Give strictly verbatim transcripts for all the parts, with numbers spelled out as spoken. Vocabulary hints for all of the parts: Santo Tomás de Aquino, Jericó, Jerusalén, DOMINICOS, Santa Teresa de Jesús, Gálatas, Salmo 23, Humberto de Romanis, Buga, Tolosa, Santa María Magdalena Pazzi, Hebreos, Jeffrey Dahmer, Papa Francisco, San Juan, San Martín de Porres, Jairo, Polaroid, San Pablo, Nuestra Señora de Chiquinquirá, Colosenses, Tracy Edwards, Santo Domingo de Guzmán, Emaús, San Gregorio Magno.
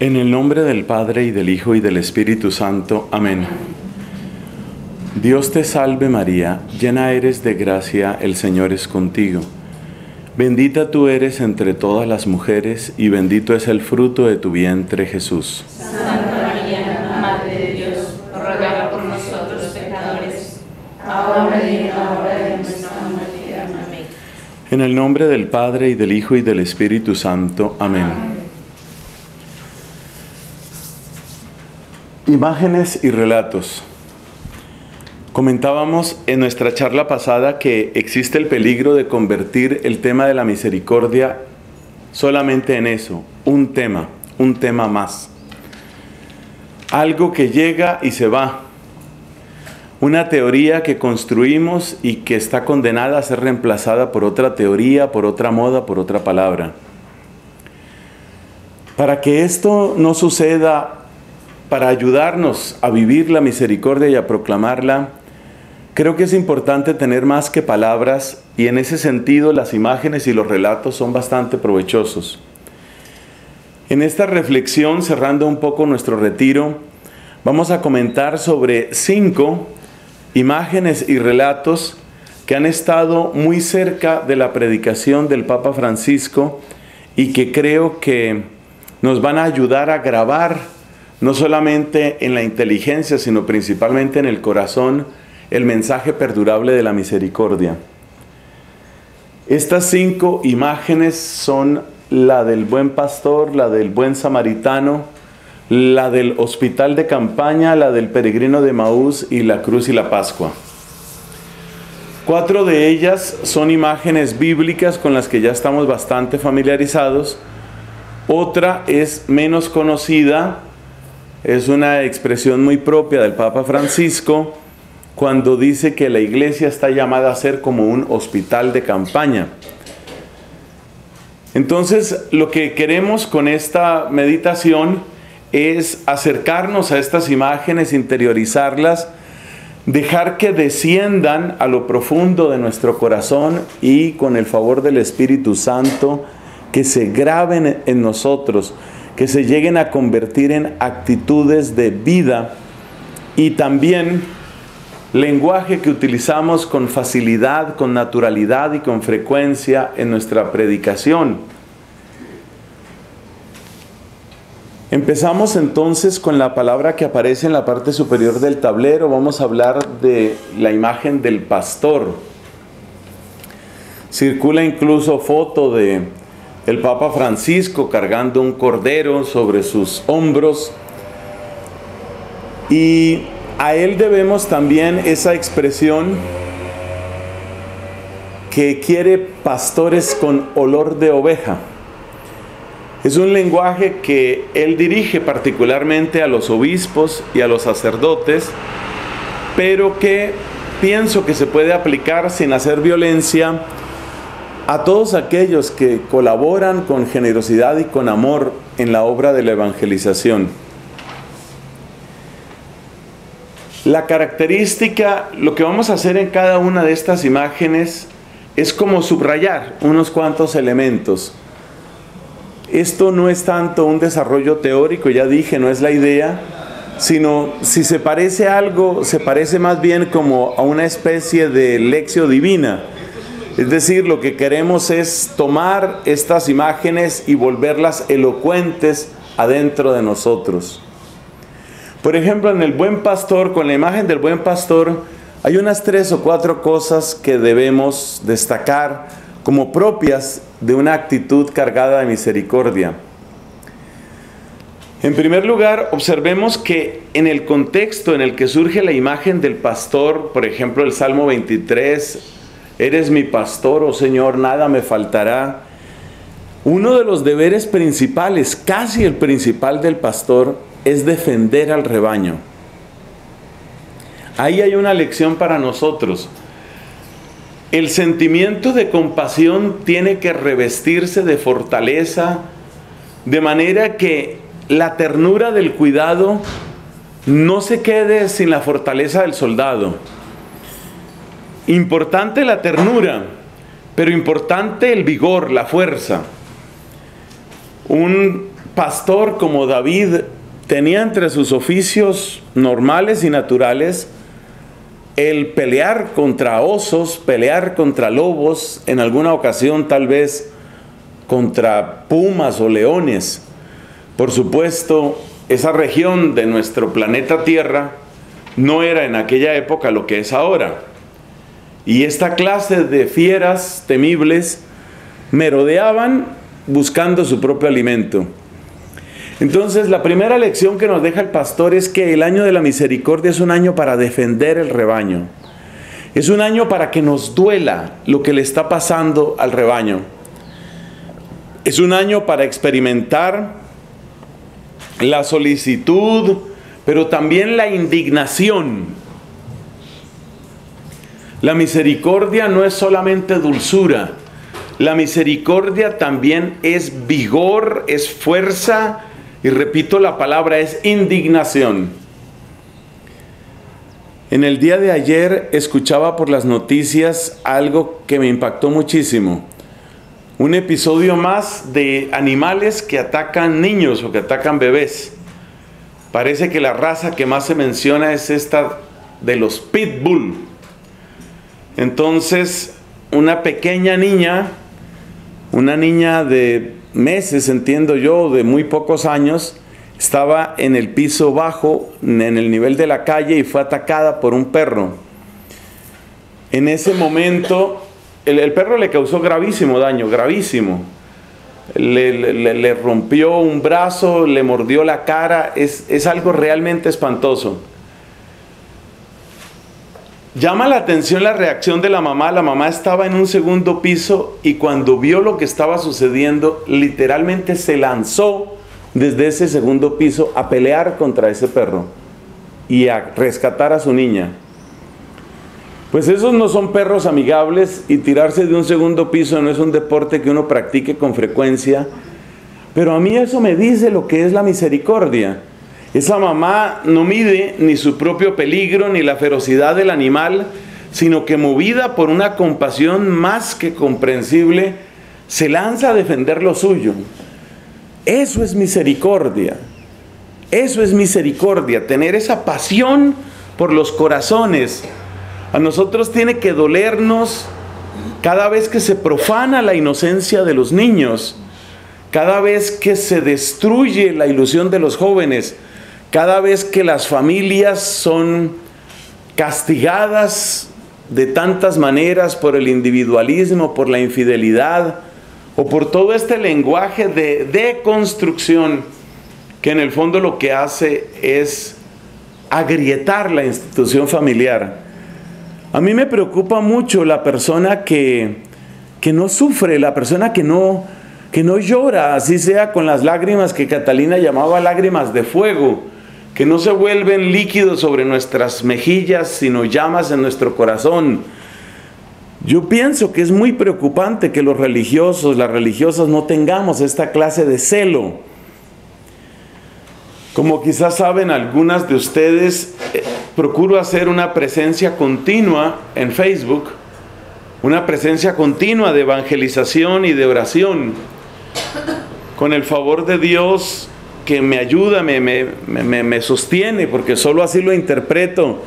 En el nombre del Padre, y del Hijo, y del Espíritu Santo. Amén. Dios te salve María, llena eres de gracia, el Señor es contigo. Bendita tú eres entre todas las mujeres, y bendito es el fruto de tu vientre, Jesús. Santa María, Madre de Dios, ruega por nosotros pecadores, ahora y en la hora de nuestra muerte. Amén. En el nombre del Padre, y del Hijo, y del Espíritu Santo. Amén. Amén. Imágenes y relatos. Comentábamos en nuestra charla pasada que existe el peligro de convertir el tema de la misericordia solamente en eso, un tema, un tema más. Algo que llega y se va. Una teoría que construimos y que está condenada a ser reemplazada por otra teoría, por otra moda, por otra palabra. Para que esto no suceda, para ayudarnos a vivir la misericordia y a proclamarla, creo que es importante tener más que palabras, y en ese sentido las imágenes y los relatos son bastante provechosos. En esta reflexión, cerrando un poco nuestro retiro, vamos a comentar sobre cinco imágenes y relatos que han estado muy cerca de la predicación del Papa Francisco y que creo que nos van a ayudar a grabar no solamente en la inteligencia, sino principalmente en el corazón, el mensaje perdurable de la misericordia. Estas cinco imágenes son la del buen pastor, la del buen samaritano, la del hospital de campaña, la del peregrino de Emaús y la cruz y la Pascua. Cuatro de ellas son imágenes bíblicas con las que ya estamos bastante familiarizados. Otra es menos conocida. Es una expresión muy propia del Papa Francisco cuando dice que la iglesia está llamada a ser como un hospital de campaña. Entonces, lo que queremos con esta meditación es acercarnos a estas imágenes, interiorizarlas, dejar que desciendan a lo profundo de nuestro corazón y con el favor del Espíritu Santo que se graben en nosotros, que se lleguen a convertir en actitudes de vida y también lenguaje que utilizamos con facilidad, con naturalidad y con frecuencia en nuestra predicación. Empezamos entonces con la palabra que aparece en la parte superior del tablero. Vamos a hablar de la imagen del pastor. Circula incluso foto de el Papa Francisco cargando un cordero sobre sus hombros, y a él debemos también esa expresión que quiere pastores con olor de oveja. Es un lenguaje que él dirige particularmente a los obispos y a los sacerdotes, pero que pienso que se puede aplicar sin hacer violencia a todos aquellos que colaboran con generosidad y con amor en la obra de la evangelización. La característica, lo que vamos a hacer en cada una de estas imágenes, es como subrayar unos cuantos elementos. Esto no es tanto un desarrollo teórico, ya dije, no es la idea, sino si se parece a algo, se parece más bien como a una especie de lección divina. Es decir, lo que queremos es tomar estas imágenes y volverlas elocuentes adentro de nosotros. Por ejemplo, en el buen pastor, con la imagen del buen pastor, hay unas tres o cuatro cosas que debemos destacar como propias de una actitud cargada de misericordia. En primer lugar, observemos que en el contexto en el que surge la imagen del pastor, por ejemplo, el Salmo veintitrés, eres mi pastor, oh Señor, nada me faltará. Uno de los deberes principales, casi el principal del pastor, es defender al rebaño. Ahí hay una lección para nosotros. El sentimiento de compasión tiene que revestirse de fortaleza, de manera que la ternura del cuidado no se quede sin la fortaleza del soldado. Importante la ternura, pero importante el vigor, la fuerza. Un pastor como David tenía entre sus oficios normales y naturales el pelear contra osos, pelear contra lobos, en alguna ocasión tal vez contra pumas o leones. Por supuesto, esa región de nuestro planeta Tierra no era en aquella época lo que es ahora. Y esta clase de fieras temibles merodeaban buscando su propio alimento. Entonces, la primera lección que nos deja el pastor es que el año de la misericordia es un año para defender el rebaño. Es un año para que nos duela lo que le está pasando al rebaño. Es un año para experimentar la solicitud, pero también la indignación. La misericordia no es solamente dulzura. La misericordia también es vigor, es fuerza, y repito la palabra, es indignación. En el día de ayer escuchaba por las noticias algo que me impactó muchísimo. Un episodio más de animales que atacan niños o que atacan bebés. Parece que la raza que más se menciona es esta de los pitbull. Entonces, una pequeña niña, una niña de meses, entiendo yo, de muy pocos años, estaba en el piso bajo, en el nivel de la calle, y fue atacada por un perro. En ese momento, el, el perro le causó gravísimo daño, gravísimo. Le, le, le rompió un brazo, le mordió la cara, es, es algo realmente espantoso. Llama la atención la reacción de la mamá. La mamá estaba en un segundo piso y cuando vio lo que estaba sucediendo, literalmente se lanzó desde ese segundo piso a pelear contra ese perro y a rescatar a su niña. Pues esos no son perros amigables, y tirarse de un segundo piso no es un deporte que uno practique con frecuencia. Pero a mí eso me dice lo que es la misericordia. Esa mamá no mide ni su propio peligro ni la ferocidad del animal, sino que, movida por una compasión más que comprensible, se lanza a defender lo suyo. Eso es misericordia. Eso es misericordia, tener esa pasión por los corazones. A nosotros tiene que dolernos cada vez que se profana la inocencia de los niños, cada vez que se destruye la ilusión de los jóvenes, cada vez que las familias son castigadas de tantas maneras por el individualismo, por la infidelidad o por todo este lenguaje de deconstrucción que en el fondo lo que hace es agrietar la institución familiar. A mí me preocupa mucho la persona que, que no sufre, la persona que no, que no llora, así sea con las lágrimas que Catalina llamaba lágrimas de fuego, que no se vuelven líquidos sobre nuestras mejillas, sino llamas en nuestro corazón. Yo pienso que es muy preocupante que los religiosos, las religiosas, no tengamos esta clase de celo. Como quizás saben algunas de ustedes, eh, procuro hacer una presencia continua en Facebook, una presencia continua de evangelización y de oración. Con el favor de Dios que me ayuda, me, me, me, me sostiene, porque solo así lo interpreto.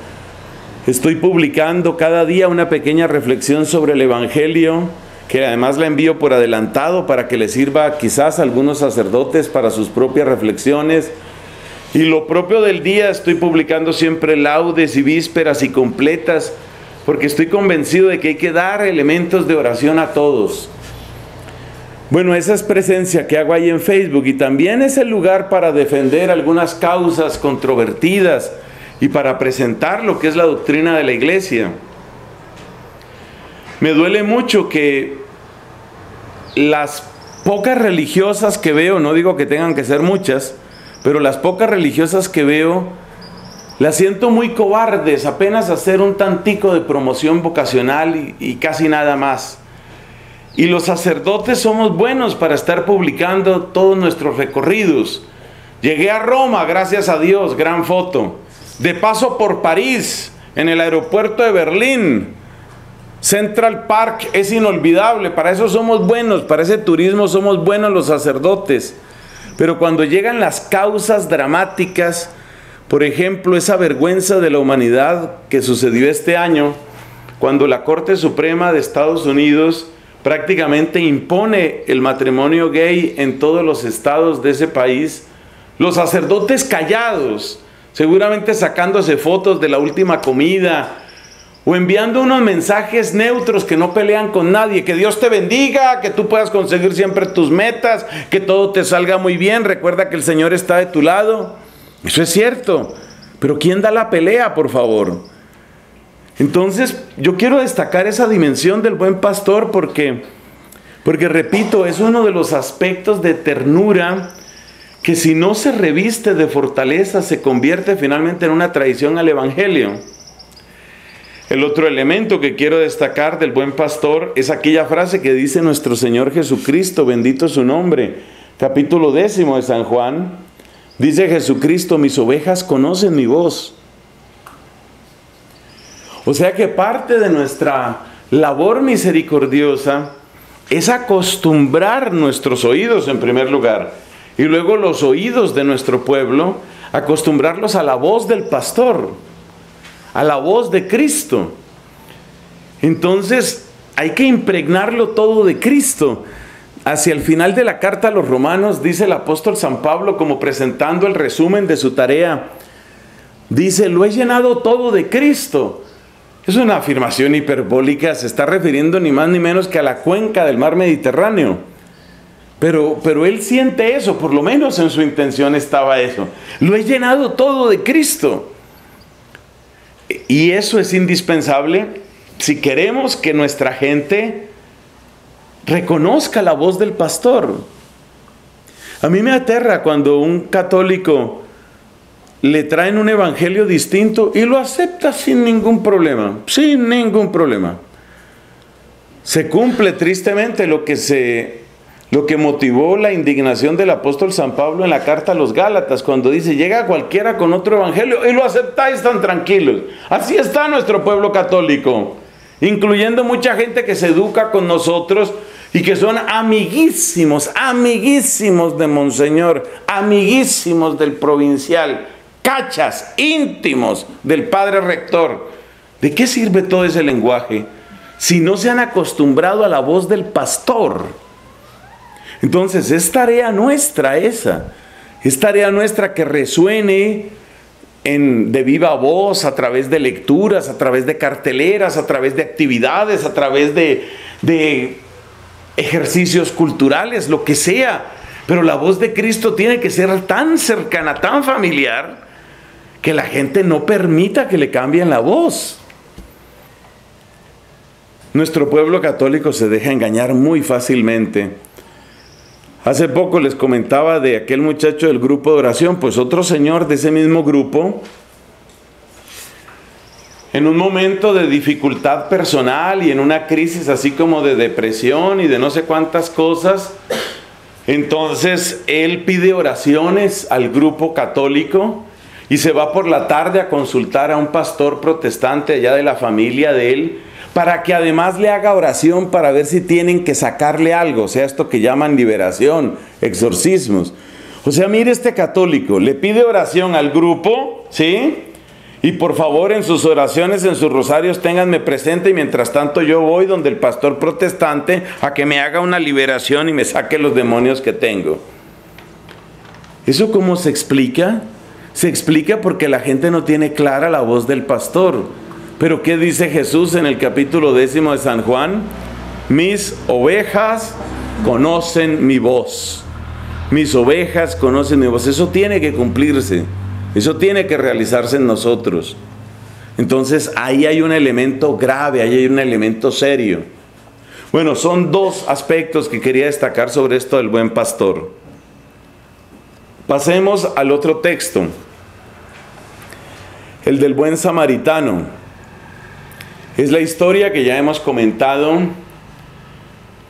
Estoy publicando cada día una pequeña reflexión sobre el Evangelio, que además la envío por adelantado para que le sirva quizás a algunos sacerdotes para sus propias reflexiones. Y lo propio del día, estoy publicando siempre laudes y vísperas y completas, porque estoy convencido de que hay que dar elementos de oración a todos. Bueno, esa es presencia que hago ahí en Facebook, y también es el lugar para defender algunas causas controvertidas y para presentar lo que es la doctrina de la Iglesia. Me duele mucho que las pocas religiosas que veo, no digo que tengan que ser muchas, pero las pocas religiosas que veo, las siento muy cobardes, apenas hacer un tantico de promoción vocacional y, y casi nada más. Y los sacerdotes somos buenos para estar publicando todos nuestros recorridos. Llegué a Roma, gracias a Dios, gran foto. De paso por París, en el aeropuerto de Berlín. Central Park es inolvidable, para eso somos buenos, para ese turismo somos buenos los sacerdotes. Pero cuando llegan las causas dramáticas, por ejemplo, esa vergüenza de la humanidad que sucedió este año, cuando la Corte Suprema de Estados Unidos prácticamente impone el matrimonio gay en todos los estados de ese país, los sacerdotes callados, seguramente sacándose fotos de la última comida, o enviando unos mensajes neutros que no pelean con nadie, que Dios te bendiga, que tú puedas conseguir siempre tus metas, que todo te salga muy bien, recuerda que el Señor está de tu lado. Eso es cierto, pero ¿quién da la pelea, por favor? Entonces, yo quiero destacar esa dimensión del buen pastor porque, porque repito, es uno de los aspectos de ternura que si no se reviste de fortaleza, se convierte finalmente en una traición al Evangelio. El otro elemento que quiero destacar del buen pastor es aquella frase que dice nuestro Señor Jesucristo, bendito su nombre, capítulo décimo de San Juan, dice Jesucristo, mis ovejas conocen mi voz. O sea que parte de nuestra labor misericordiosa es acostumbrar nuestros oídos en primer lugar, y luego los oídos de nuestro pueblo, acostumbrarlos a la voz del pastor, a la voz de Cristo. Entonces hay que impregnarlo todo de Cristo. Hacia el final de la carta a los romanos dice el apóstol San Pablo, como presentando el resumen de su tarea, dice, lo he llenado todo de Cristo. Es una afirmación hiperbólica, se está refiriendo ni más ni menos que a la cuenca del mar Mediterráneo, pero, pero él siente eso, por lo menos en su intención estaba eso, lo he llenado todo de Cristo. Y eso es indispensable si queremos que nuestra gente reconozca la voz del pastor. A mí me aterra cuando un católico le traen un evangelio distinto y lo acepta sin ningún problema, sin ningún problema. Se cumple tristemente lo que, se, lo que motivó la indignación del apóstol San Pablo en la carta a los Gálatas, cuando dice, llega cualquiera con otro evangelio y lo aceptáis tan tranquilos. Así está nuestro pueblo católico, incluyendo mucha gente que se educa con nosotros y que son amiguísimos, amiguísimos de Monseñor, amiguísimos del provincial, cachas, íntimos del padre rector. ¿De qué sirve todo ese lenguaje si no se han acostumbrado a la voz del pastor? Entonces es tarea nuestra esa, es tarea nuestra que resuene En, de viva voz, a través de lecturas, a través de carteleras, a través de actividades, a través de, de ejercicios culturales, lo que sea. Pero la voz de Cristo tiene que ser tan cercana, tan familiar, que la gente no permita que le cambien la voz. Nuestro pueblo católico se deja engañar muy fácilmente. Hace poco les comentaba de aquel muchacho del grupo de oración, pues otro señor de ese mismo grupo, en un momento de dificultad personal y en una crisis así como de depresión y de no sé cuántas cosas, entonces él pide oraciones al grupo católico y se va por la tarde a consultar a un pastor protestante allá de la familia de él, para que además le haga oración para ver si tienen que sacarle algo, o sea, esto que llaman liberación, exorcismos. O sea, mire este católico, le pide oración al grupo, ¿sí? Y por favor, en sus oraciones, en sus rosarios, ténganme presente, y mientras tanto yo voy donde el pastor protestante a que me haga una liberación y me saque los demonios que tengo. ¿Eso cómo se explica? Se explica porque la gente no tiene clara la voz del pastor. Pero ¿qué dice Jesús en el capítulo décimo de San Juan? Mis ovejas conocen mi voz. Mis ovejas conocen mi voz. Eso tiene que cumplirse. Eso tiene que realizarse en nosotros. Entonces ahí hay un elemento grave, ahí hay un elemento serio. Bueno, son dos aspectos que quería destacar sobre esto del buen pastor. Pasemos al otro texto, el del buen samaritano. Es la historia que ya hemos comentado,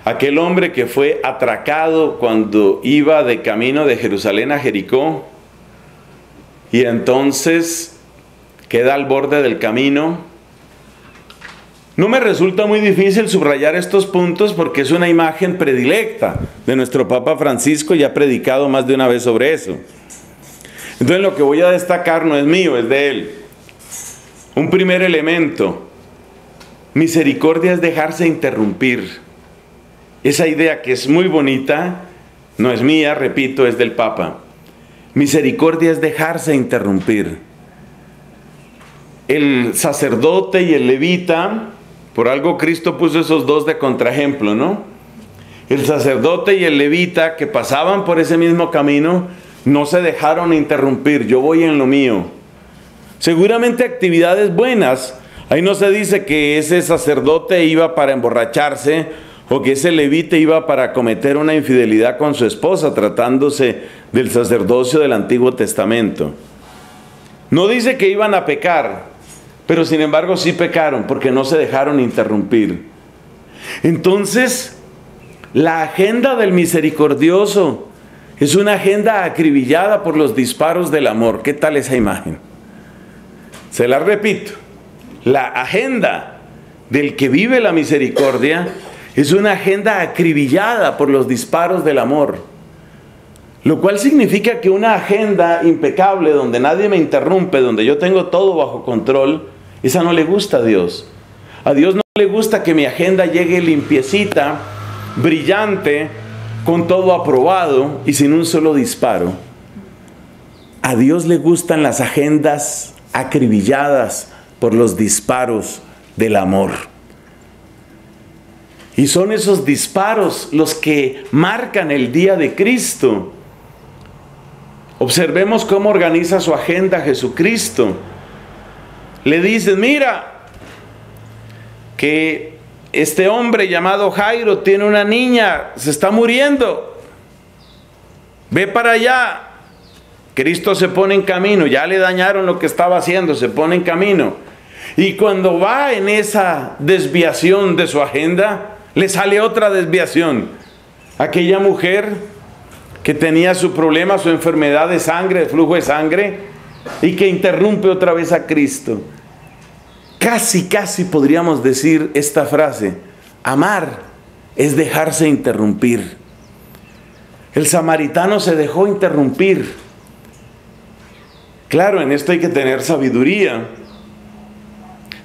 aquel hombre que fue atracado cuando iba de camino de Jerusalén a Jericó y entonces queda al borde del camino. No me resulta muy difícil subrayar estos puntos porque es una imagen predilecta de nuestro Papa Francisco y ha predicado más de una vez sobre eso. Entonces lo que voy a destacar no es mío, es de él. Un primer elemento, misericordia es dejarse interrumpir. Esa idea que es muy bonita, no es mía, repito, es del Papa. Misericordia es dejarse interrumpir. El sacerdote y el levita, por algo Cristo puso esos dos de contraejemplo, ¿no? El sacerdote y el levita que pasaban por ese mismo camino, no se dejaron interrumpir, yo voy en lo mío. Seguramente actividades buenas. Ahí no se dice que ese sacerdote iba para emborracharse o que ese levita iba para cometer una infidelidad con su esposa, tratándose del sacerdocio del Antiguo Testamento. No dice que iban a pecar, pero sin embargo sí pecaron, porque no se dejaron interrumpir. Entonces, la agenda del misericordioso es una agenda acribillada por los disparos del amor. ¿Qué tal esa imagen? Se la repito. La agenda del que vive la misericordia es una agenda acribillada por los disparos del amor. Lo cual significa que una agenda impecable, donde nadie me interrumpe, donde yo tengo todo bajo control, esa no le gusta a Dios. A Dios no le gusta que mi agenda llegue limpiecita, brillante, con todo aprobado y sin un solo disparo. A Dios le gustan las agendas acribilladas por los disparos del amor. Y son esos disparos los que marcan el día de Cristo. Observemos cómo organiza su agenda Jesucristo. Le dicen, mira, que este hombre llamado Jairo tiene una niña, se está muriendo. Ve para allá. Cristo se pone en camino, ya le dañaron lo que estaba haciendo, se pone en camino. Y cuando va en esa desviación de su agenda, le sale otra desviación. Aquella mujer que tenía su problema, su enfermedad de sangre, de flujo de sangre, y que interrumpe otra vez a Cristo. Casi, casi podríamos decir esta frase, amar es dejarse interrumpir. El samaritano se dejó interrumpir. Claro, en esto hay que tener sabiduría.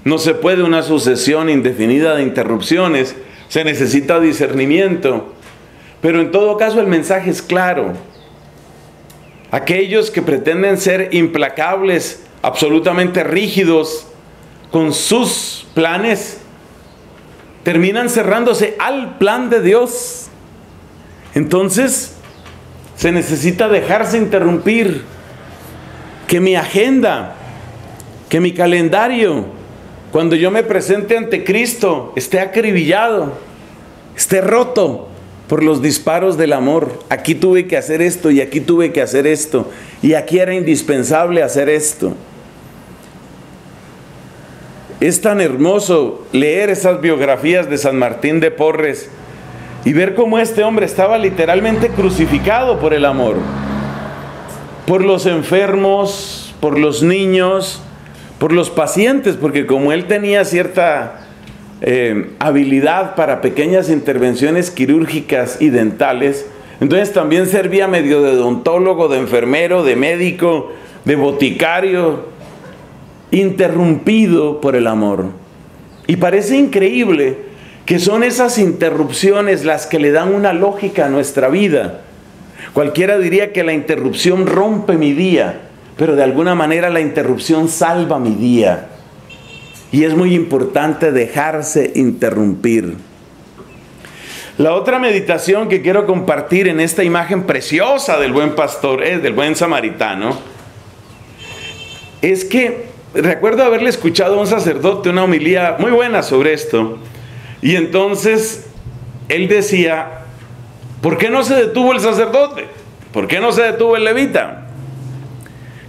No se puede una sucesión indefinida de interrupciones, se necesita discernimiento. Pero en todo caso el mensaje es claro. Aquellos que pretenden ser implacables, absolutamente rígidos, con sus planes, terminan cerrándose al plan de Dios. Entonces, se necesita dejarse interrumpir. Que mi agenda, que mi calendario, cuando yo me presente ante Cristo, esté acribillado, esté roto por los disparos del amor. Aquí tuve que hacer esto y aquí tuve que hacer esto y aquí era indispensable hacer esto. Es tan hermoso leer esas biografías de San Martín de Porres y ver cómo este hombre estaba literalmente crucificado por el amor, por los enfermos, por los niños, por los pacientes, porque como él tenía cierta Eh, habilidad para pequeñas intervenciones quirúrgicas y dentales, entonces también servía medio de odontólogo, de enfermero, de médico, de boticario, interrumpido por el amor. Y parece increíble que son esas interrupciones las que le dan una lógica a nuestra vida. Cualquiera diría que la interrupción rompe mi día, pero de alguna manera la interrupción salva mi día. Y es muy importante dejarse interrumpir. La otra meditación que quiero compartir en esta imagen preciosa del buen pastor, es del buen samaritano, es que recuerdo haberle escuchado a un sacerdote una homilía muy buena sobre esto. Y entonces él decía, ¿por qué no se detuvo el sacerdote? ¿Por qué no se detuvo el levita?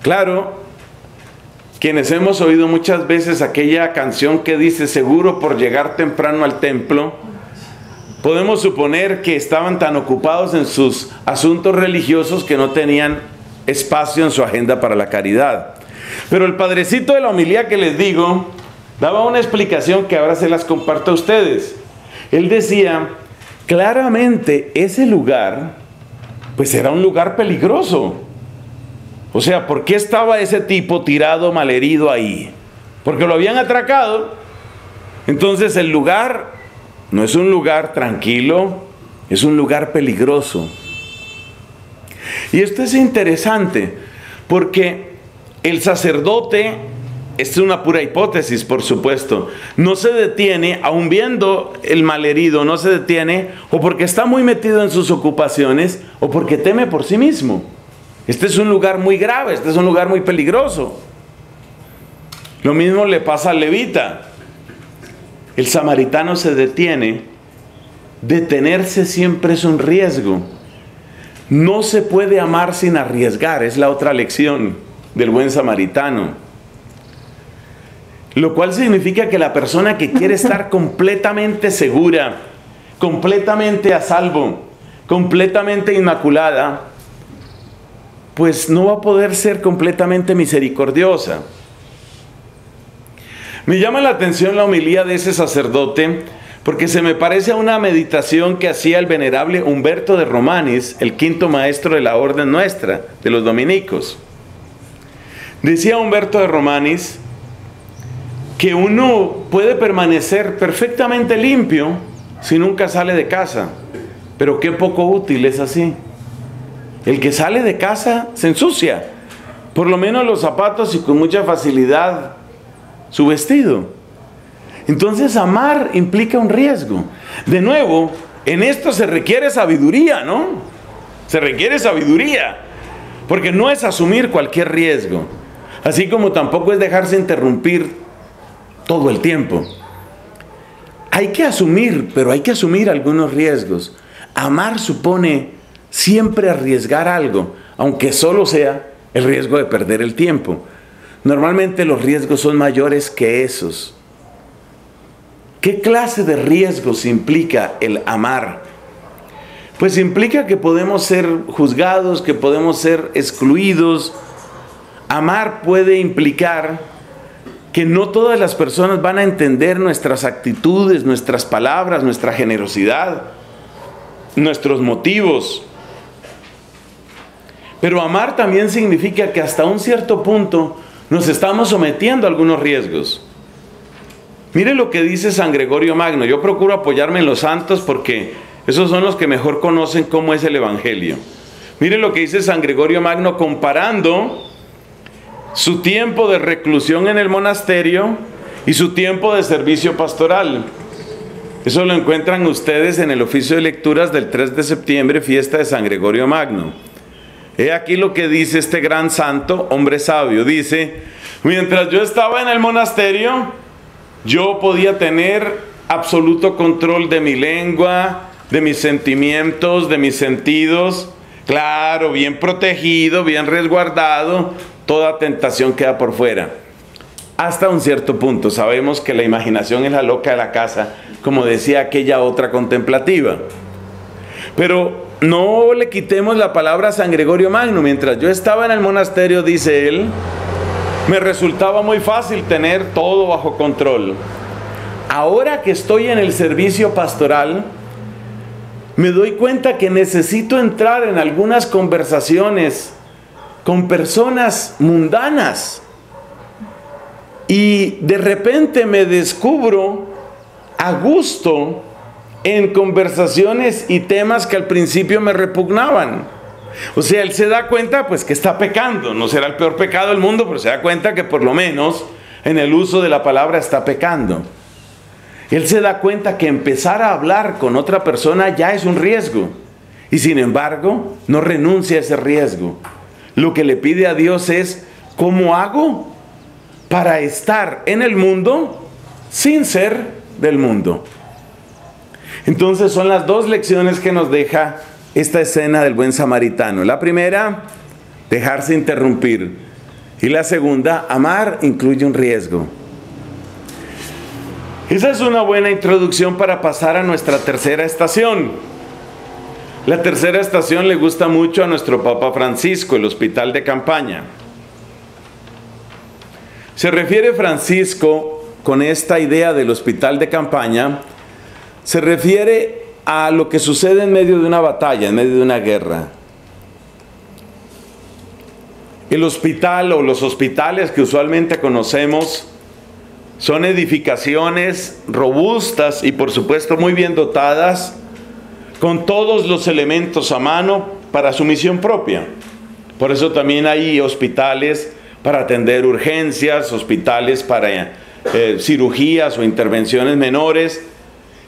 Claro, quienes hemos oído muchas veces aquella canción que dice, seguro por llegar temprano al templo, podemos suponer que estaban tan ocupados en sus asuntos religiosos que no tenían espacio en su agenda para la caridad. Pero el padrecito de la homilía que les digo, daba una explicación que ahora se las comparto a ustedes. Él decía, claramente ese lugar, pues era un lugar peligroso. O sea, ¿por qué estaba ese tipo tirado, malherido ahí? Porque lo habían atracado. Entonces el lugar no es un lugar tranquilo, es un lugar peligroso. Y esto es interesante, porque el sacerdote, esta es una pura hipótesis, por supuesto, no se detiene, aun viendo el malherido, no se detiene, o porque está muy metido en sus ocupaciones, o porque teme por sí mismo. Este es un lugar muy grave, este es un lugar muy peligroso. Lo mismo le pasa al levita. El samaritano se detiene. Detenerse siempre es un riesgo. No se puede amar sin arriesgar, es la otra lección del buen samaritano. Lo cual significa que la persona que quiere estar completamente segura, completamente a salvo, completamente inmaculada, pues no va a poder ser completamente misericordiosa. Me llama la atención la homilía de ese sacerdote, porque se me parece a una meditación que hacía el venerable Humberto de Romanis, el quinto maestro de la orden nuestra, de los dominicos. Decía Humberto de Romanis que uno puede permanecer perfectamente limpio si nunca sale de casa. Pero qué poco útil es así. El que sale de casa se ensucia, por lo menos los zapatos y con mucha facilidad su vestido. Entonces amar implica un riesgo. De nuevo, en esto se requiere sabiduría, ¿no? Se requiere sabiduría, porque no es asumir cualquier riesgo. Así como tampoco es dejarse interrumpir todo el tiempo. Hay que asumir, pero hay que asumir algunos riesgos. Amar supone siempre arriesgar algo, aunque solo sea el riesgo de perder el tiempo. Normalmente los riesgos son mayores que esos. ¿Qué clase de riesgos implica el amar? Pues implica que podemos ser juzgados, que podemos ser excluidos. Amar puede implicar que no todas las personas van a entender nuestras actitudes, nuestras palabras, nuestra generosidad, nuestros motivos. Pero amar también significa que hasta un cierto punto nos estamos sometiendo a algunos riesgos. Mire lo que dice San Gregorio Magno. Yo procuro apoyarme en los santos porque esos son los que mejor conocen cómo es el Evangelio. Mire lo que dice San Gregorio Magno comparando su tiempo de reclusión en el monasterio y su tiempo de servicio pastoral. Eso lo encuentran ustedes en el oficio de lecturas del tres de septiembre, fiesta de San Gregorio Magno. He aquí lo que dice este gran santo, hombre sabio. Dice, mientras yo estaba en el monasterio, yo podía tener absoluto control de mi lengua, de mis sentimientos, de mis sentidos. Claro, bien protegido, bien resguardado. Toda tentación queda por fuera. Hasta un cierto punto. Sabemos que la imaginación es la loca de la casa, como decía aquella otra contemplativa. Pero no le quitemos la palabra a San Gregorio Magno. Mientras yo estaba en el monasterio, dice él, me resultaba muy fácil tener todo bajo control. Ahora que estoy en el servicio pastoral, me doy cuenta que necesito entrar en algunas conversaciones con personas mundanas, y de repente me descubro a gusto en conversaciones y temas que al principio me repugnaban. O sea, él se da cuenta pues que está pecando. No será el peor pecado del mundo, pero se da cuenta que por lo menos en el uso de la palabra está pecando. Él se da cuenta que empezar a hablar con otra persona ya es un riesgo, y sin embargo no renuncia a ese riesgo. Lo que le pide a Dios es, ¿cómo hago para estar en el mundo sin ser del mundo? Entonces son las dos lecciones que nos deja esta escena del buen samaritano. La primera, dejarse interrumpir. Y la segunda, amar incluye un riesgo. Esa es una buena introducción para pasar a nuestra tercera estación. La tercera estación le gusta mucho a nuestro Papa Francisco, el hospital de campaña. Se refiere Francisco con esta idea del hospital de campaña se refiere a lo que sucede en medio de una batalla, en medio de una guerra. El hospital o los hospitales que usualmente conocemos son edificaciones robustas y por supuesto muy bien dotadas, con todos los elementos a mano para su misión propia. Por eso también hay hospitales para atender urgencias, hospitales para eh, cirugías o intervenciones menores,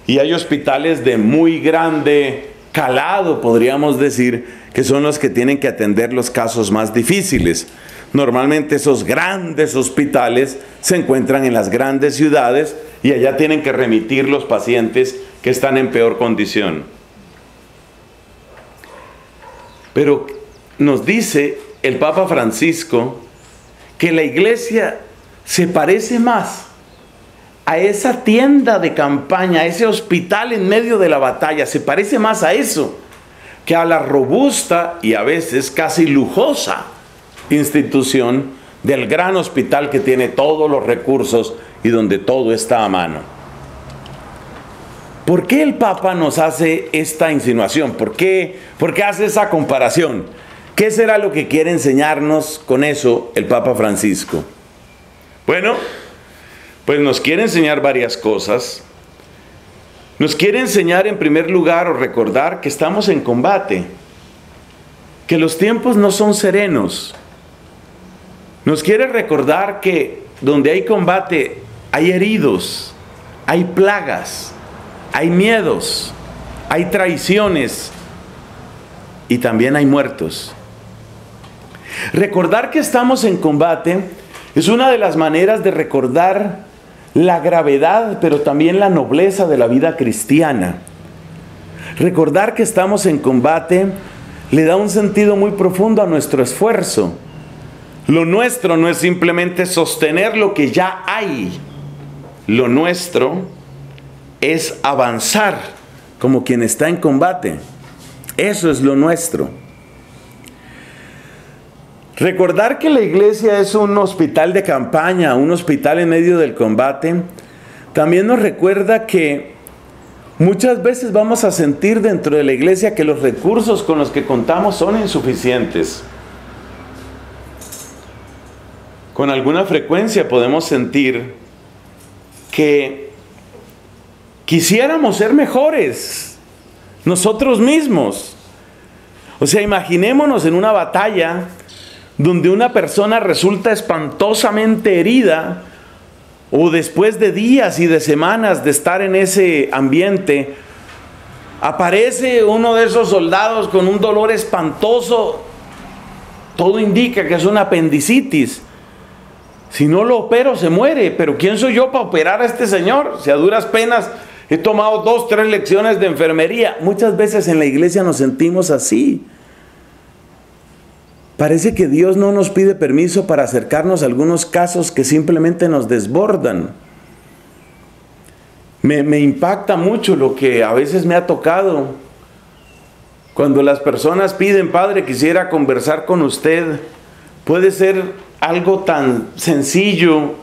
y hay hospitales de muy grande calado, podríamos decir, que son los que tienen que atender los casos más difíciles. Normalmente esos grandes hospitales se encuentran en las grandes ciudades y allá tienen que remitir los pacientes que están en peor condición. Pero nos dice el Papa Francisco que la iglesia se parece más a esa tienda de campaña, a ese hospital en medio de la batalla, se parece más a eso que a la robusta y a veces casi lujosa institución del gran hospital que tiene todos los recursos y donde todo está a mano. ¿Por qué el Papa nos hace esta insinuación? ¿Por qué, por qué hace esa comparación? ¿Qué será lo que quiere enseñarnos con eso el Papa Francisco? Bueno, pues nos quiere enseñar varias cosas. Nos quiere enseñar en primer lugar o recordar que estamos en combate, que los tiempos no son serenos. Nos quiere recordar que donde hay combate hay heridos, hay plagas, hay miedos, hay traiciones y también hay muertos. Recordar que estamos en combate es una de las maneras de recordar la gravedad, pero también la nobleza de la vida cristiana. Recordar que estamos en combate le da un sentido muy profundo a nuestro esfuerzo. Lo nuestro no es simplemente sostener lo que ya hay. Lo nuestro es avanzar como quien está en combate. Eso es lo nuestro. Recordar que la iglesia es un hospital de campaña, un hospital en medio del combate, también nos recuerda que muchas veces vamos a sentir dentro de la iglesia que los recursos con los que contamos son insuficientes. Con alguna frecuencia podemos sentir que quisiéramos ser mejores nosotros mismos. O sea, imaginémonos en una batalla donde una persona resulta espantosamente herida, o después de días y de semanas de estar en ese ambiente, aparece uno de esos soldados con un dolor espantoso. Todo indica que es una apendicitis. Si no lo opero, se muere. Pero ¿quién soy yo para operar a este señor? Si a duras penas he tomado dos, tres lecciones de enfermería. Muchas veces en la iglesia nos sentimos así. Parece que Dios no nos pide permiso para acercarnos a algunos casos que simplemente nos desbordan. Me, me impacta mucho lo que a veces me ha tocado. Cuando las personas piden, Padre, quisiera conversar con usted. Puede ser algo tan sencillo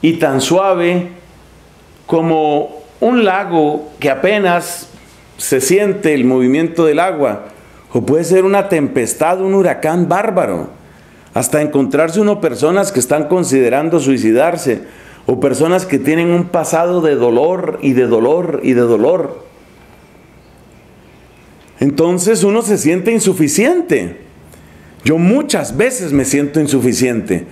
y tan suave como un lago que apenas se siente el movimiento del agua. O puede ser una tempestad, un huracán bárbaro, hasta encontrarse uno personas que están considerando suicidarse, o personas que tienen un pasado de dolor y de dolor y de dolor. Entonces uno se siente insuficiente. Yo muchas veces me siento insuficiente.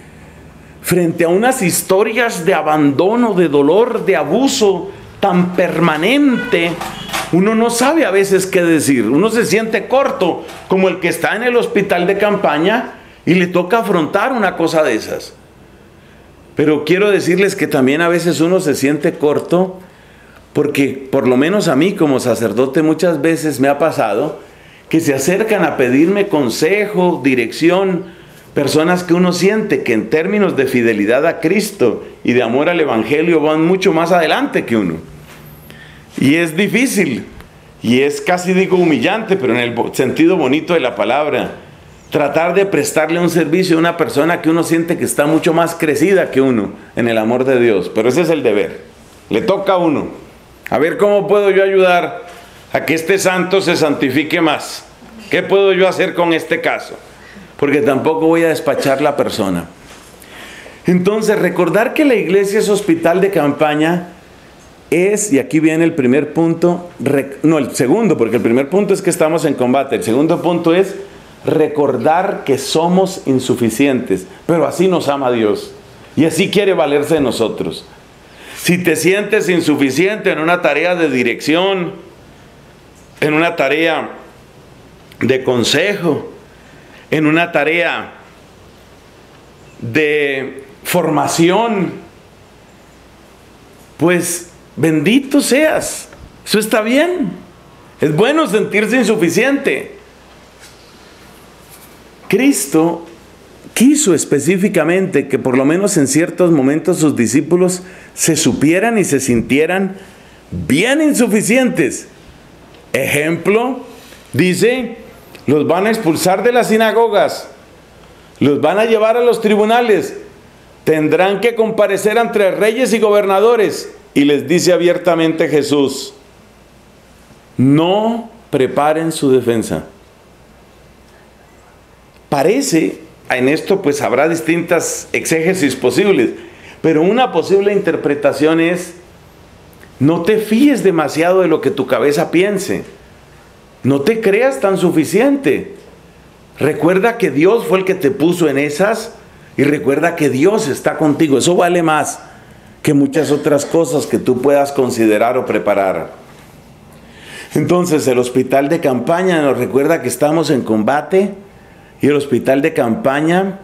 Frente a unas historias de abandono, de dolor, de abuso tan permanente, uno no sabe a veces qué decir. Uno se siente corto, como el que está en el hospital de campaña y le toca afrontar una cosa de esas. Pero quiero decirles que también a veces uno se siente corto porque, por lo menos a mí como sacerdote, muchas veces me ha pasado que se acercan a pedirme consejo, dirección, personas que uno siente que en términos de fidelidad a Cristo y de amor al Evangelio van mucho más adelante que uno. Y es difícil, y es casi digo humillante, pero en el sentido bonito de la palabra, tratar de prestarle un servicio a una persona que uno siente que está mucho más crecida que uno, en el amor de Dios. Pero ese es el deber. Le toca a uno. A ver, ¿cómo puedo yo ayudar a que este santo se santifique más? ¿Qué puedo yo hacer con este caso? Porque tampoco voy a despachar la persona. Entonces, recordar que la iglesia es hospital de campaña es, y aquí viene el primer punto, no, el segundo, porque el primer punto es que estamos en combate. El segundo punto es recordar que somos insuficientes, pero así nos ama Dios y así quiere valerse de nosotros. Si te sientes insuficiente en una tarea de dirección, en una tarea de consejo, en una tarea de formación, pues bendito seas, eso está bien, es bueno sentirse insuficiente. Cristo quiso específicamente que por lo menos en ciertos momentos sus discípulos se supieran y se sintieran bien insuficientes. Ejemplo, dice, los van a expulsar de las sinagogas, los van a llevar a los tribunales, tendrán que comparecer ante reyes y gobernadores. Y les dice abiertamente Jesús, no preparen su defensa. Parece, en esto pues habrá distintas exégesis posibles, pero una posible interpretación es, no te fíes demasiado de lo que tu cabeza piense, no te creas tan suficiente. Recuerda que Dios fue el que te puso en esas y recuerda que Dios está contigo. Eso vale más que muchas otras cosas que tú puedas considerar o preparar. Entonces el hospital de campaña nos recuerda que estamos en combate y el hospital de campaña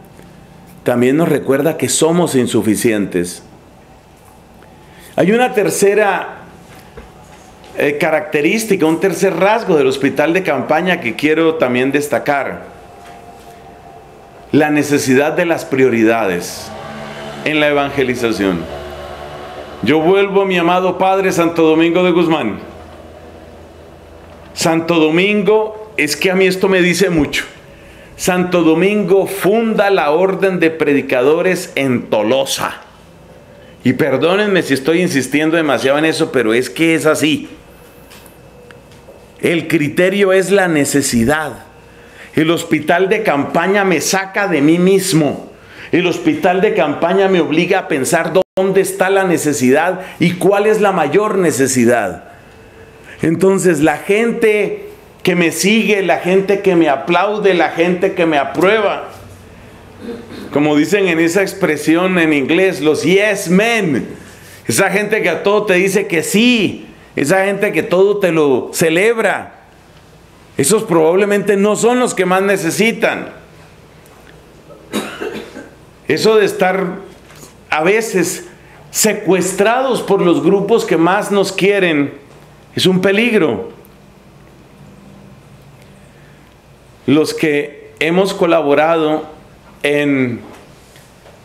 también nos recuerda que somos insuficientes. Hay una tercera eh, característica, un tercer rasgo del hospital de campaña que quiero también destacar. La necesidad de las prioridades en la evangelización. Yo vuelvo a mi amado padre Santo Domingo de Guzmán. Santo Domingo, es que a mí esto me dice mucho. Santo Domingo funda la orden de predicadores en Tolosa. Y perdónenme si estoy insistiendo demasiado en eso, pero es que es así. El criterio es la necesidad. El hospital de campaña me saca de mí mismo. El hospital de campaña me obliga a pensar dónde está la necesidad y cuál es la mayor necesidad. Entonces la gente que me sigue, la gente que me aplaude, la gente que me aprueba, como dicen en esa expresión en inglés, los yes men, esa gente que a todo te dice que sí, esa gente que todo te lo celebra, esos probablemente no son los que más necesitan. Eso de estar a veces secuestrados por los grupos que más nos quieren es un peligro. Los que hemos colaborado en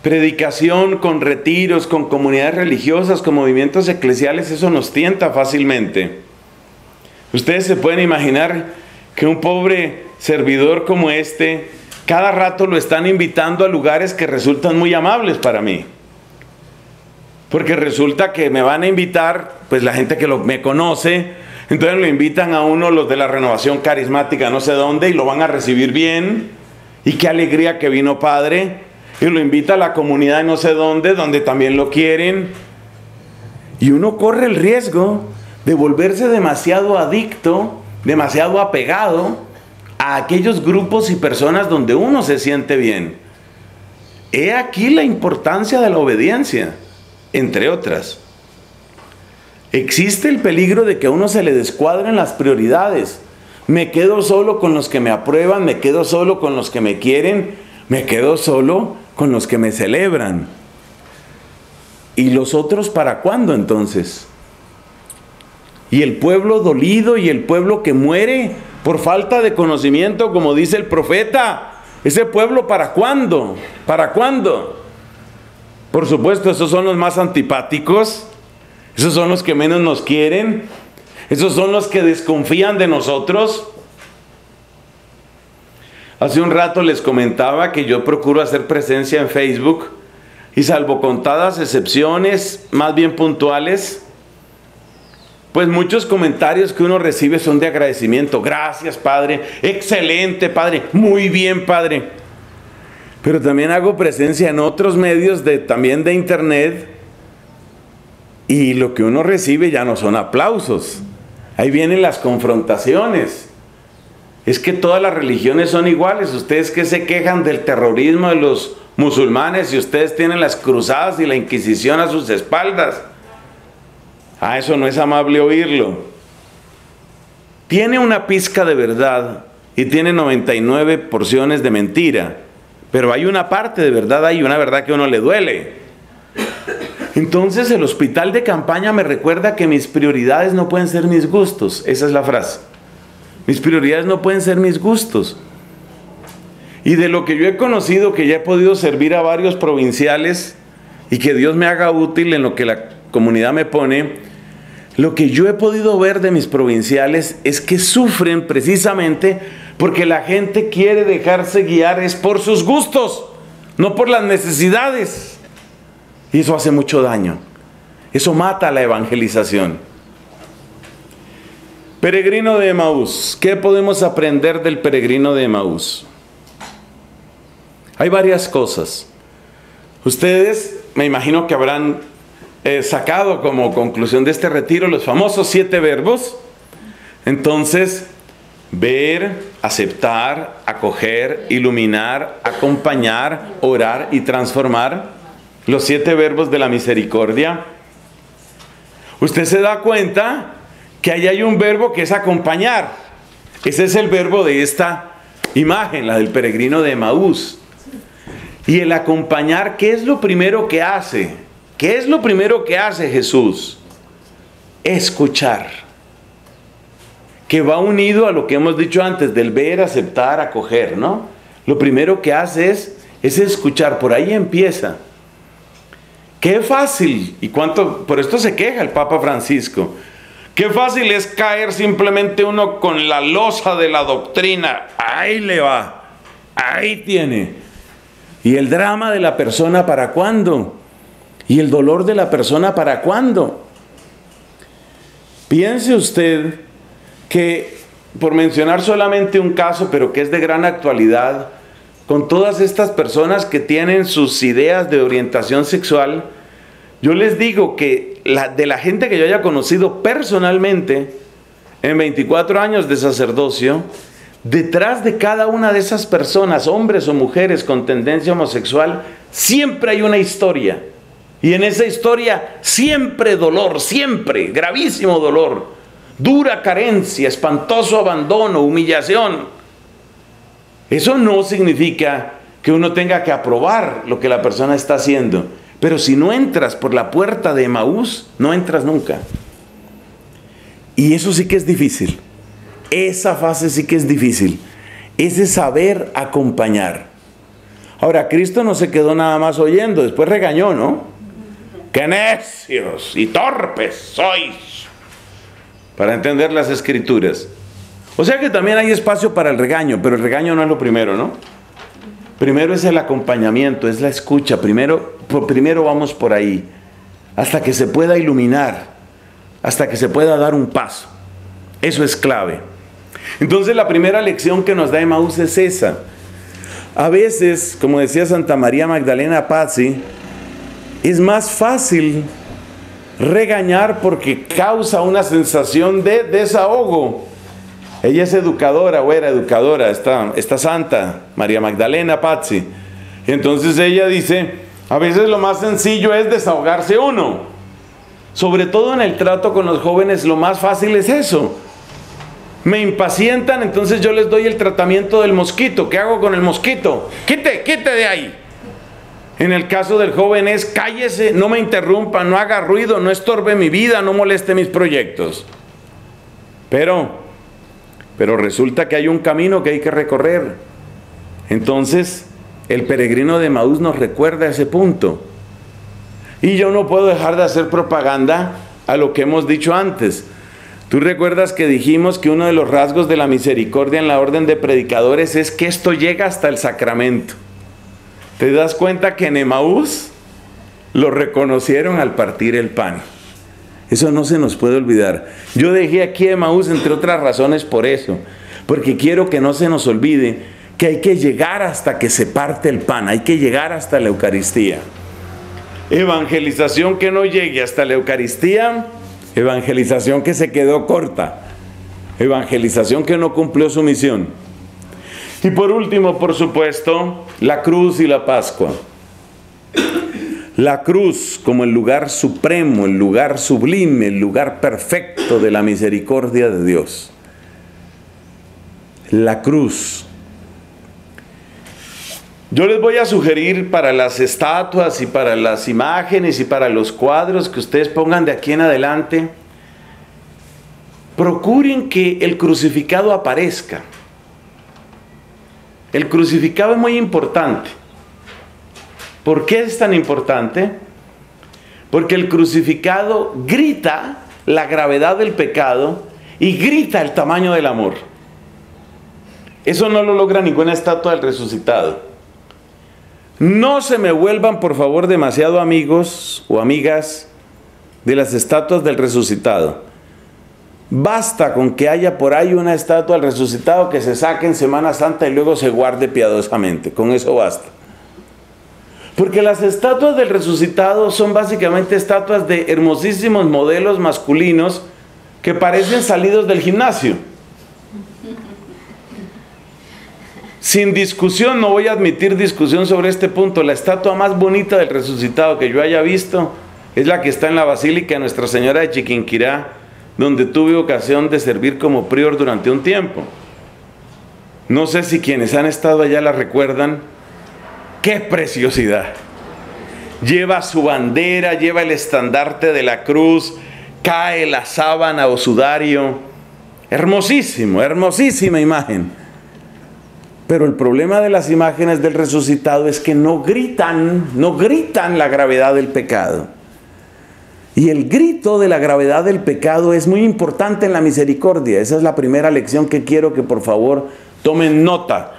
predicación, con retiros, con comunidades religiosas, con movimientos eclesiales, eso nos tienta fácilmente. Ustedes se pueden imaginar que un pobre servidor como este, cada rato lo están invitando a lugares que resultan muy amables para mí. Porque resulta que me van a invitar, pues la gente que lo, me conoce, entonces lo invitan a uno los de la renovación carismática no sé dónde y lo van a recibir bien. Y qué alegría que vino padre. Y lo invita a la comunidad no sé dónde, donde también lo quieren. Y uno corre el riesgo de volverse demasiado adicto, demasiado apegado a aquellos grupos y personas donde uno se siente bien. He aquí la importancia de la obediencia, entre otras. Existe el peligro de que a uno se le descuadren las prioridades. Me quedo solo con los que me aprueban, me quedo solo con los que me quieren, me quedo solo con los que me celebran. ¿Y los otros para cuándo entonces? Y el pueblo dolido y el pueblo que muere por falta de conocimiento, como dice el profeta, ese pueblo ¿para cuándo? ¿Para cuándo? Por supuesto, esos son los más antipáticos, esos son los que menos nos quieren, esos son los que desconfían de nosotros. Hace un rato les comentaba que yo procuro hacer presencia en Facebook y salvo contadas excepciones más bien puntuales, pues muchos comentarios que uno recibe son de agradecimiento. Gracias, Padre. Excelente, Padre. Muy bien, Padre. Pero también hago presencia en otros medios de, también de internet, y lo que uno recibe ya no son aplausos. Ahí vienen las confrontaciones. Es que todas las religiones son iguales. Ustedes que se quejan del terrorismo de los musulmanes y ustedes tienen las cruzadas y la Inquisición a sus espaldas. Ah, eso no es amable oírlo. Tiene una pizca de verdad y tiene noventa y nueve porciones de mentira. Pero hay una parte de verdad, hay una verdad que a uno le duele. Entonces el hospital de campaña me recuerda que mis prioridades no pueden ser mis gustos. Esa es la frase. Mis prioridades no pueden ser mis gustos. Y de lo que yo he conocido, que ya he podido servir a varios provinciales y que Dios me haga útil en lo que la comunidad me pone, lo que yo he podido ver de mis provinciales es que sufren precisamente porque la gente quiere dejarse guiar es por sus gustos, no por las necesidades. Y eso hace mucho daño. Eso mata la evangelización. Peregrino de Emaús. ¿Qué podemos aprender del peregrino de Emaús? Hay varias cosas. Ustedes, me imagino que habrán Eh, sacado como conclusión de este retiro los famosos siete verbos. Entonces, ver, aceptar, acoger, iluminar, acompañar, orar y transformar, los siete verbos de la misericordia. Usted se da cuenta que ahí hay un verbo que es acompañar. Ese es el verbo de esta imagen, la del peregrino de Emaús. Y el acompañar, ¿qué es lo primero que hace? ¿Qué es lo primero que hace Jesús? Escuchar. Que va unido a lo que hemos dicho antes, del ver, aceptar, acoger, ¿no? Lo primero que hace es, es escuchar, por ahí empieza. ¡Qué fácil! Y cuánto, por esto se queja el Papa Francisco. ¡Qué fácil es caer simplemente uno con la losa de la doctrina! ¡Ahí le va! ¡Ahí tiene! ¿Y el drama de la persona para cuándo? ¿Y el dolor de la persona para cuándo? Piense usted que, por mencionar solamente un caso, pero que es de gran actualidad, con todas estas personas que tienen sus ideas de orientación sexual, yo les digo que la, de la gente que yo haya conocido personalmente, en veinticuatro años de sacerdocio, detrás de cada una de esas personas, hombres o mujeres con tendencia homosexual, siempre hay una historia. Y en esa historia siempre dolor, siempre, gravísimo dolor, dura carencia, espantoso abandono, humillación. Eso no significa que uno tenga que aprobar lo que la persona está haciendo. Pero si no entras por la puerta de Emaús, no entras nunca. Y eso sí que es difícil. Esa fase sí que es difícil. Ese saber acompañar. Ahora, Cristo no se quedó nada más oyendo, después regañó, ¿no? ¡Qué necios y torpes sois! Para entender las Escrituras. O sea que también hay espacio para el regaño, pero el regaño no es lo primero, ¿no? Primero es el acompañamiento, es la escucha. Primero, primero vamos por ahí, hasta que se pueda iluminar, hasta que se pueda dar un paso. Eso es clave. Entonces la primera lección que nos da Emaús es esa. A veces, como decía Santa María Magdalena Pazzi, es más fácil regañar porque causa una sensación de desahogo. Ella es educadora, o era educadora, esta, esta santa, María Magdalena Pazzi. Entonces ella dice, a veces lo más sencillo es desahogarse uno. Sobre todo en el trato con los jóvenes, lo más fácil es eso. Me impacientan, entonces yo les doy el tratamiento del mosquito. ¿Qué hago con el mosquito? ¡Quite, quite de ahí! En el caso del joven es, cállese, no me interrumpa, no haga ruido, no estorbe mi vida, no moleste mis proyectos. Pero, pero resulta que hay un camino que hay que recorrer. Entonces, el peregrino de Emaús nos recuerda ese punto. Y yo no puedo dejar de hacer propaganda a lo que hemos dicho antes. Tú recuerdas que dijimos que uno de los rasgos de la misericordia en la orden de predicadores es que esto llega hasta el sacramento. ¿Te das cuenta que en Emaús lo reconocieron al partir el pan. Eso no se nos puede olvidar. Yo dejé aquí Emaús, entre otras razones, por eso. Porque quiero que no se nos olvide que hay que llegar hasta que se parte el pan. Hay que llegar hasta la Eucaristía. Evangelización que no llegue hasta la Eucaristía, evangelización que se quedó corta. Evangelización que no cumplió su misión. Y por último, por supuesto, la cruz y la Pascua. La cruz como el lugar supremo, el lugar sublime, el lugar perfecto de la misericordia de Dios. La cruz. Yo les voy a sugerir para las estatuas y para las imágenes y para los cuadros que ustedes pongan de aquí en adelante, procuren que el crucificado aparezca. El crucificado es muy importante. ¿Por qué es tan importante? Porque el crucificado grita la gravedad del pecado y grita el tamaño del amor. Eso no lo logra ninguna estatua del resucitado. No se me vuelvan, por favor, demasiado amigos o amigas de las estatuas del resucitado. Basta con que haya por ahí una estatua al resucitado que se saque en Semana Santa y luego se guarde piadosamente. Con eso basta. Porque las estatuas del resucitado son básicamente estatuas de hermosísimos modelos masculinos que parecen salidos del gimnasio. Sin discusión, no voy a admitir discusión sobre este punto. La estatua más bonita del resucitado que yo haya visto es la que está en la Basílica de Nuestra Señora de Chiquinquirá, donde tuve ocasión de servir como prior durante un tiempo. No sé si quienes han estado allá la recuerdan. ¡Qué preciosidad! Lleva su bandera, lleva el estandarte de la cruz, cae la sábana o sudario. Hermosísimo, hermosísima imagen. Pero el problema de las imágenes del resucitado es que no gritan, no gritan la gravedad del pecado. Y el grito de la gravedad del pecado es muy importante en la misericordia. Esa es la primera lección que quiero que por favor tomen nota.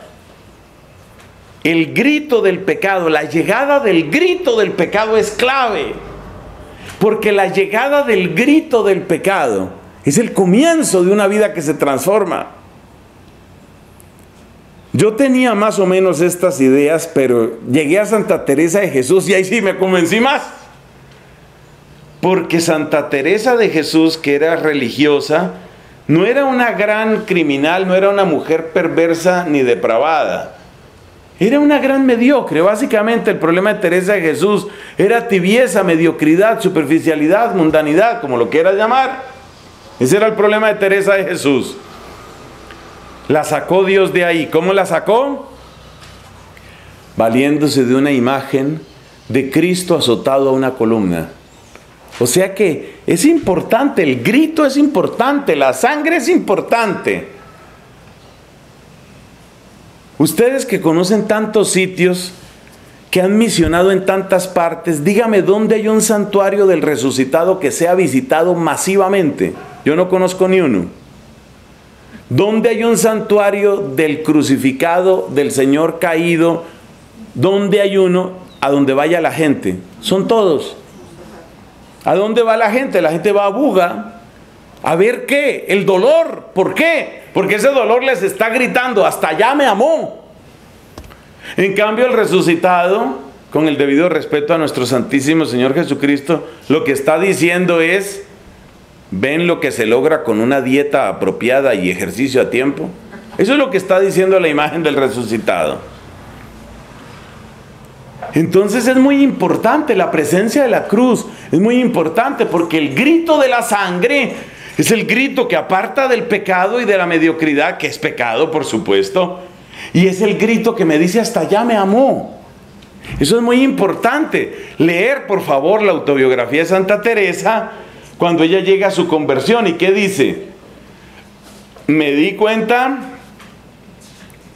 El grito del pecado, la llegada del grito del pecado es clave. Porque la llegada del grito del pecado es el comienzo de una vida que se transforma. Yo tenía más o menos estas ideas, pero llegué a Santa Teresa de Jesús y ahí sí me convencí más. Porque Santa Teresa de Jesús, que era religiosa, no era una gran criminal, no era una mujer perversa ni depravada. Era una gran mediocre. Básicamente el problema de Teresa de Jesús era tibieza, mediocridad, superficialidad, mundanidad, como lo quieras llamar. Ese era el problema de Teresa de Jesús. La sacó Dios de ahí. ¿Cómo la sacó? Valiéndose de una imagen de Cristo azotado a una columna. O sea que es importante, el grito es importante, la sangre es importante. Ustedes que conocen tantos sitios, que han misionado en tantas partes, dígame dónde hay un santuario del resucitado que sea visitado masivamente. Yo no conozco ni uno. ¿Dónde hay un santuario del crucificado, del Señor caído? ¿Dónde hay uno a donde vaya la gente? Son todos. ¿A dónde va la gente? La gente va a Buga. ¿A ver qué? El dolor. ¿Por qué? Porque ese dolor les está gritando, hasta allá me amó. En cambio el resucitado, con el debido respeto a nuestro Santísimo Señor Jesucristo, lo que está diciendo es, ¿ven lo que se logra con una dieta apropiada y ejercicio a tiempo? Eso es lo que está diciendo la imagen del resucitado. Entonces es muy importante la presencia de la cruz, es muy importante porque el grito de la sangre es el grito que aparta del pecado y de la mediocridad, que es pecado por supuesto, y es el grito que me dice hasta allá me amó. Eso es muy importante, leer por favor la autobiografía de Santa Teresa cuando ella llega a su conversión y ¿qué dice? Me di cuenta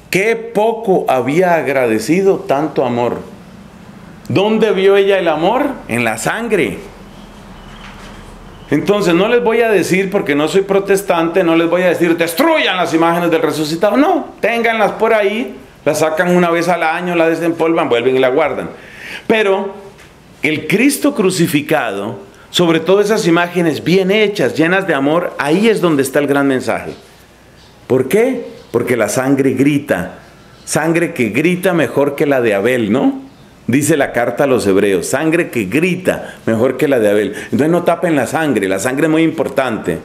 que poco había agradecido tanto amor. ¿Dónde vio ella el amor? En la sangre. Entonces no les voy a decir, porque no soy protestante, no les voy a decir destruyan las imágenes del resucitado. No, ténganlas por ahí, las sacan una vez al año, la desempolvan, vuelven y la guardan. Pero el Cristo crucificado, sobre todo esas imágenes bien hechas, llenas de amor, ahí es donde está el gran mensaje. ¿Por qué? Porque la sangre grita, sangre que grita mejor que la de Abel, ¿no? Dice la carta a los hebreos, sangre que grita mejor que la de Abel. Entonces no tapen la sangre, la sangre es muy importante.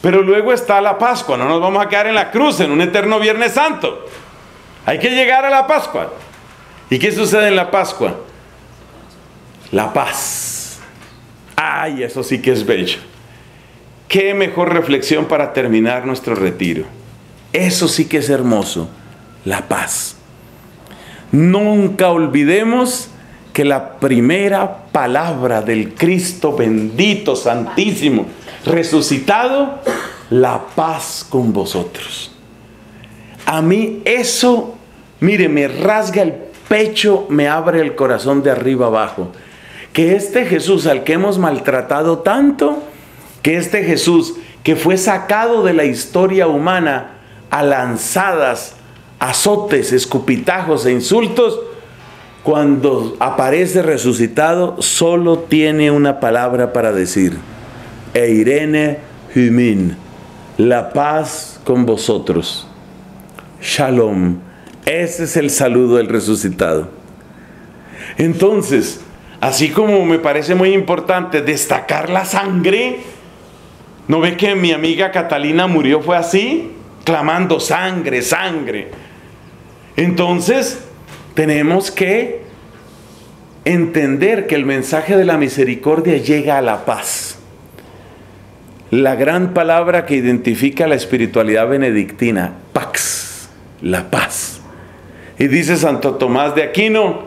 Pero luego está la Pascua, no nos vamos a quedar en la cruz, en un eterno Viernes Santo. Hay que llegar a la Pascua. ¿Y qué sucede en la Pascua? La paz. ¡Ay, eso sí que es bello! ¡Qué mejor reflexión para terminar nuestro retiro! Eso sí que es hermoso, la paz. Nunca olvidemos que la primera palabra del Cristo bendito, santísimo, resucitado, la paz con vosotros. A mí eso, mire, me rasga el pecho, me abre el corazón de arriba abajo. Que este Jesús al que hemos maltratado tanto, que este Jesús que fue sacado de la historia humana a lanzadas, azotes, escupitajos e insultos, cuando aparece resucitado, solo tiene una palabra para decir: Eirene Humin, la paz con vosotros. Shalom. Ese es el saludo del resucitado. Entonces, así como me parece muy importante destacar la sangre, ¿no ve que mi amiga Catalina murió? Fue así, clamando sangre, sangre. Entonces, tenemos que entender que el mensaje de la misericordia llega a la paz. La gran palabra que identifica la espiritualidad benedictina, pax, la paz. Y dice Santo Tomás de Aquino,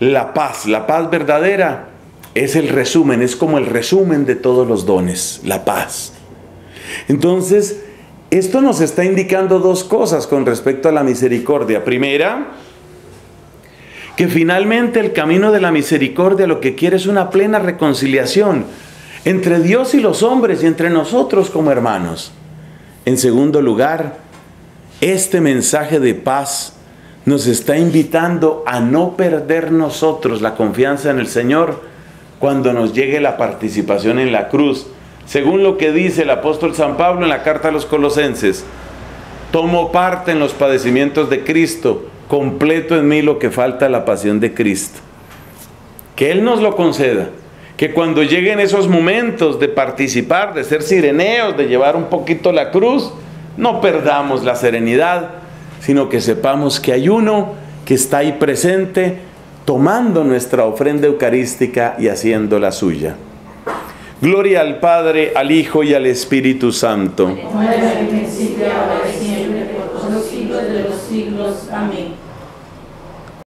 la paz, la paz verdadera es el resumen, es como el resumen de todos los dones, la paz. Entonces, esto nos está indicando dos cosas con respecto a la misericordia. Primera, que finalmente el camino de la misericordia lo que quiere es una plena reconciliación entre Dios y los hombres y entre nosotros como hermanos. En segundo lugar, este mensaje de paz nos está invitando a no perder nosotros la confianza en el Señor cuando nos llegue la participación en la cruz. Según lo que dice el apóstol San Pablo en la carta a los Colosenses, tomo parte en los padecimientos de Cristo, completo en mí lo que falta a la pasión de Cristo. Que Él nos lo conceda. Que cuando lleguen esos momentos de participar, de ser sireneos, de llevar un poquito la cruz, no perdamos la serenidad, sino que sepamos que hay uno que está ahí presente, tomando nuestra ofrenda eucarística y haciendo la suya. Gloria al Padre, al Hijo y al Espíritu Santo. Como era en el principio, ahora y siempre, por los siglos de los siglos. Amén.